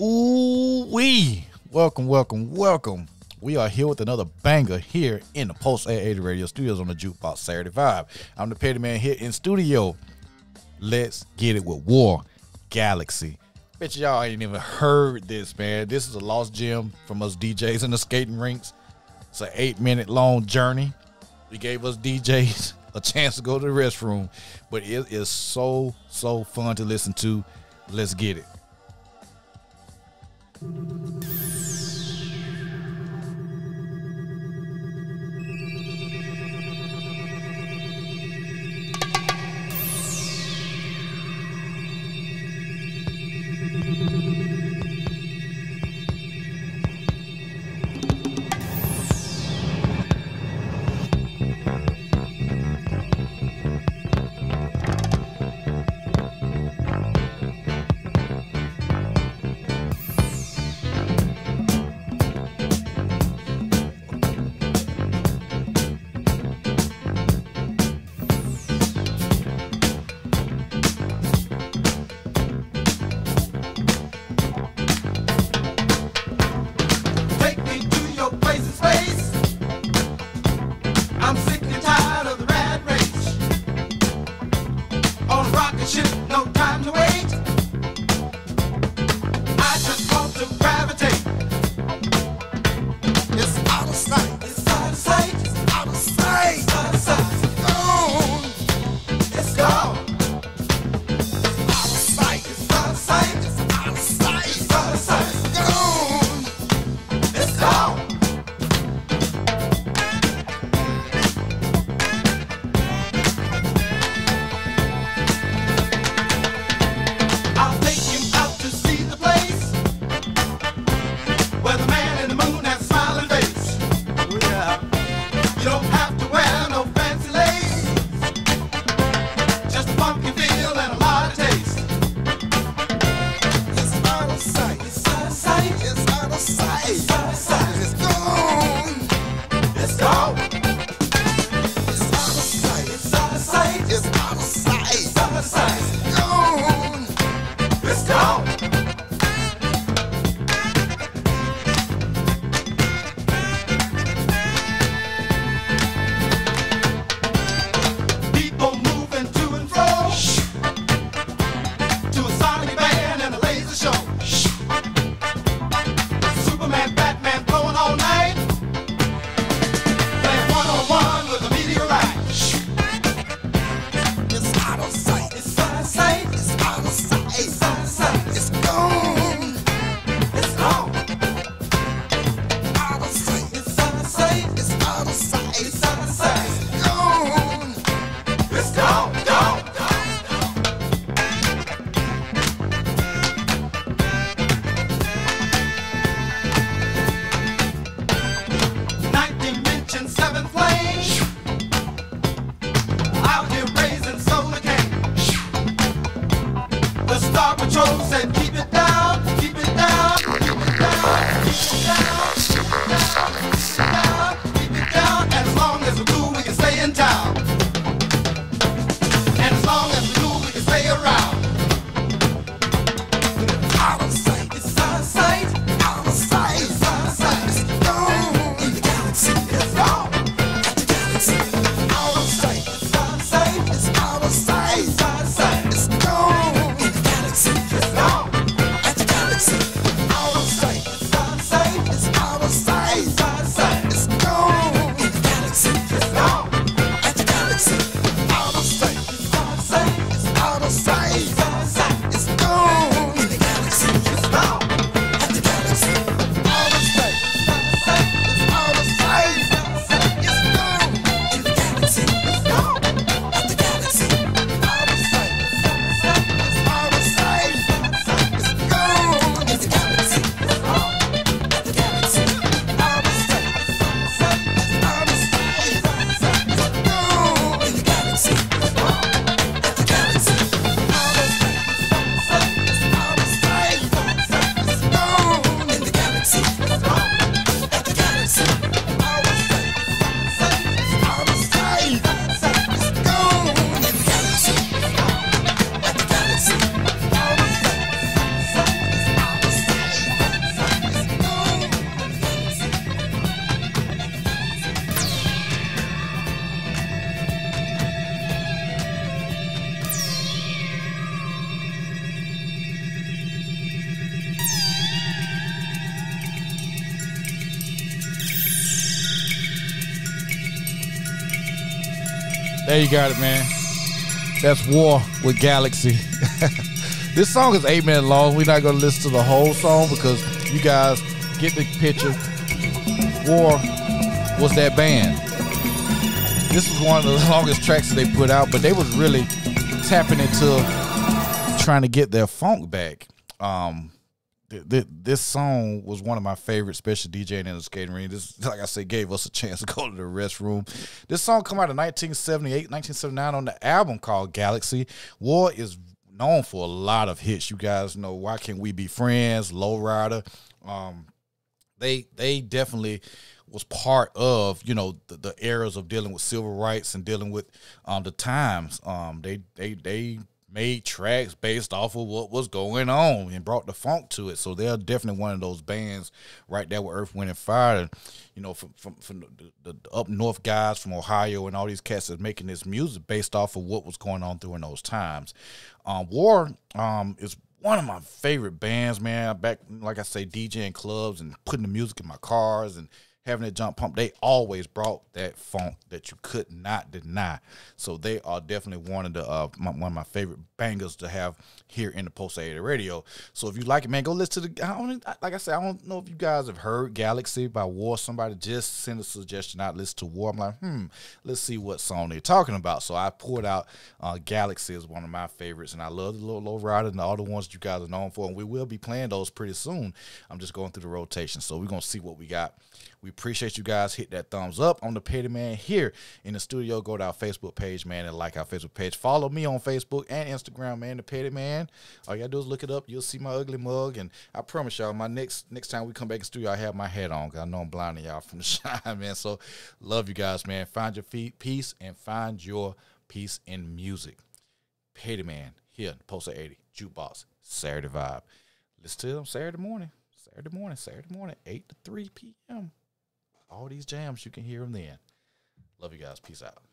Ooh-wee. Welcome, welcome, welcome. We are here with another banger here in the Pulse 880 Radio Studios on the Jukebox Saturday Vibe. I'm the Petty Man here in studio. Let's get it with War Galaxy. Bet you y'all ain't even heard this, man. This is a lost gem from us DJs in the skating rinks. It's an 8-minute long journey. We gave us DJs a chance to go to the restroom. But it is so, so fun to listen to. Let's get it. Just There you got it, man. That's War with Galaxy. This song is 8 minutes long. We're not going to listen to the whole song because you guys get the picture. War was that band. This was one of the longest tracks that they put out, but they was really tapping into trying to get their funk back. This song was one of my favorite, special DJing in the skating ring. This, like I said, gave us a chance to go to the restroom. This song come out in 1978, 1979 on the album called Galaxy. War is known for a lot of hits. You guys know Why Can't We Be Friends, Low Rider. They definitely was part of, you know, the eras of dealing with civil rights and dealing with the times. They made tracks based off of what was going on and brought the funk to it. So they're definitely one of those bands right there with Earth, Wind, and Fire. And, you know, from the up north guys from Ohio and all these cats that's making this music based off of what was going on during those times. War is one of my favorite bands, man. Back, like I say, DJing clubs and putting the music in my cars and having it jump pump, they always brought that funk that you could not deny. So they are definitely one of the one of my favorite bangers to have here in the Pulse 880 Radio. So if you like it, man, go listen to the. Like I said, I don't know if you guys have heard "Galaxy" by War. Somebody just sent a suggestion out. Listen to War. I'm like, let's see what song they're talking about. So I pulled out "Galaxy" is one of my favorites, and I love the little Low Rider and all the ones that you guys are known for. And we will be playing those pretty soon. I'm just going through the rotation, so we're gonna see what we got. We appreciate you guys. Hit that thumbs up on the Pettyman here in the studio. Go to our Facebook page, man, and like our Facebook page. Follow me on Facebook and Instagram, man, the Pettyman. All you gotta do is look it up. You'll see my ugly mug, and I promise y'all, my next time we come back in the studio, I have my hat on because I know I'm blinding y'all from the shine, man. So love you guys, man. Find your peace and find your peace in music. Pettyman here in the Pulse 880 Jukebox Saturday Vibe. Listen to them Saturday morning, 8 to 3 p.m. All these jams, you can hear them then. Love you guys. Peace out.